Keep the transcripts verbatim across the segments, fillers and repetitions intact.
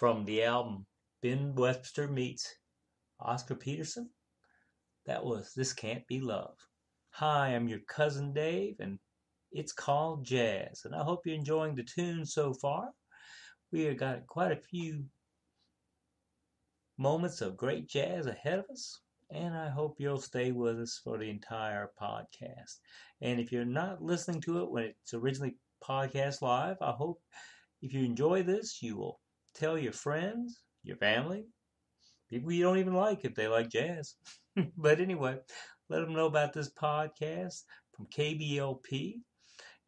from the album Ben Webster Meets Oscar Peterson. That was This Can't Be Love. Hi, I'm your cousin Dave, and it's called Jazz, and I hope you're enjoying the tune so far. We have got quite a few moments of great jazz ahead of us, and I hope you'll stay with us for the entire podcast. And if you're not listening to it when it's originally podcast live, I hope if you enjoy this, you will tell your friends, your family, people you don't even like if they like jazz. But anyway, let them know about this podcast from K B L P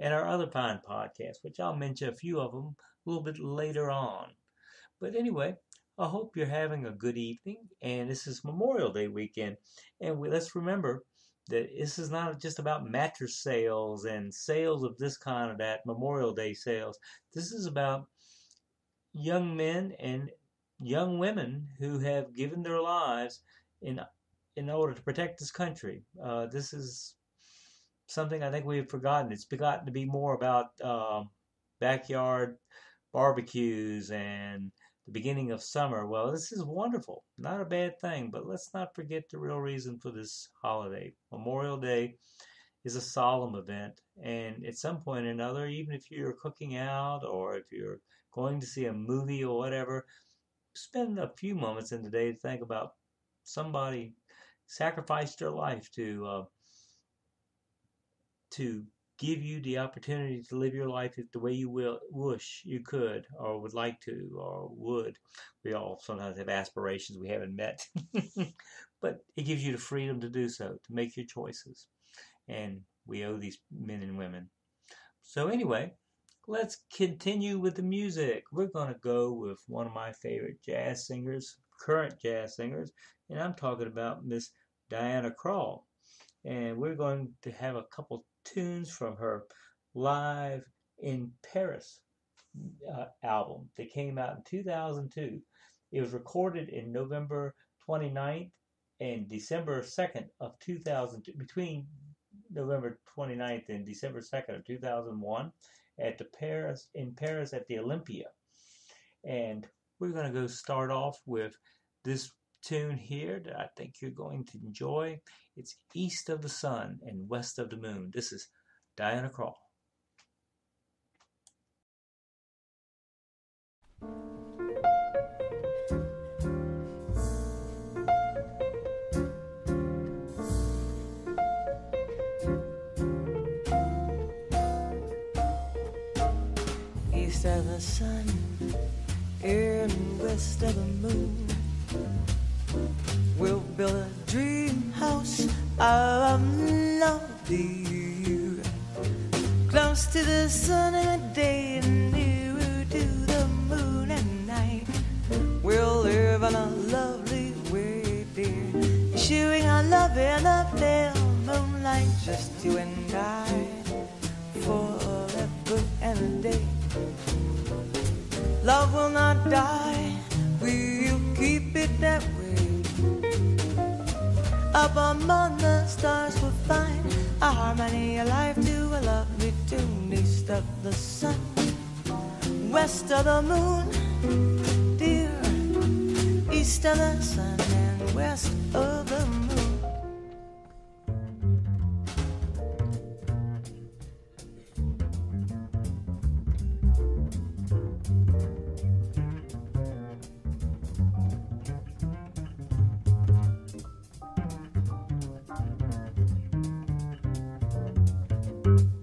and our other fine podcasts, which I'll mention a few of them a little bit later on. But anyway, I hope you're having a good evening, and this is Memorial Day weekend, and we, let's remember that this is not just about mattress sales and sales of this kind or that, Memorial Day sales. This is about young men and young women who have given their lives in in order to protect this country. Uh, this is something I think we've forgotten. It's begotten to be more about uh, backyard barbecues and the beginning of summer. Well, this is wonderful, not a bad thing, but let's not forget the real reason for this holiday. Memorial Day is a solemn event, and at some point or another, even if you're cooking out or if you're going to see a movie or whatever, spend a few moments in the day to think about somebody sacrificed their life to uh, to give you the opportunity to live your life the way you will, wish you could or would like to or would. We all sometimes have aspirations we haven't met. But it gives you the freedom to do so, to make your choices. And we owe these men and women. So anyway, let's continue with the music. We're going to go with one of my favorite jazz singers, current jazz singers, and I'm talking about Miss Diana Krall. And we're going to have a couple tunes from her Live in Paris uh, album that came out in two thousand two. It was recorded in November twenty-ninth and December second of two thousand two, between November twenty-ninth and December second of two thousand one at the Paris in Paris at the Olympia. And we're going to go start off with this tune here that I think you're going to enjoy. It's East of the Sun and West of the Moon. This is Diana Krall. East of the sun and west of the moon, we'll build a dream house of love to you, close to the sun and day and nearer to the moon at night. We'll live in a lovely way, dear, showing our love in a pale moonlight, just you and I, forever and a day. Love will not die, we'll keep it that way. Up among the stars we'll find a harmony, a life to a lovely tune. East of the sun, west of the moon, dear. East of the sun and west of the moon. Thank you.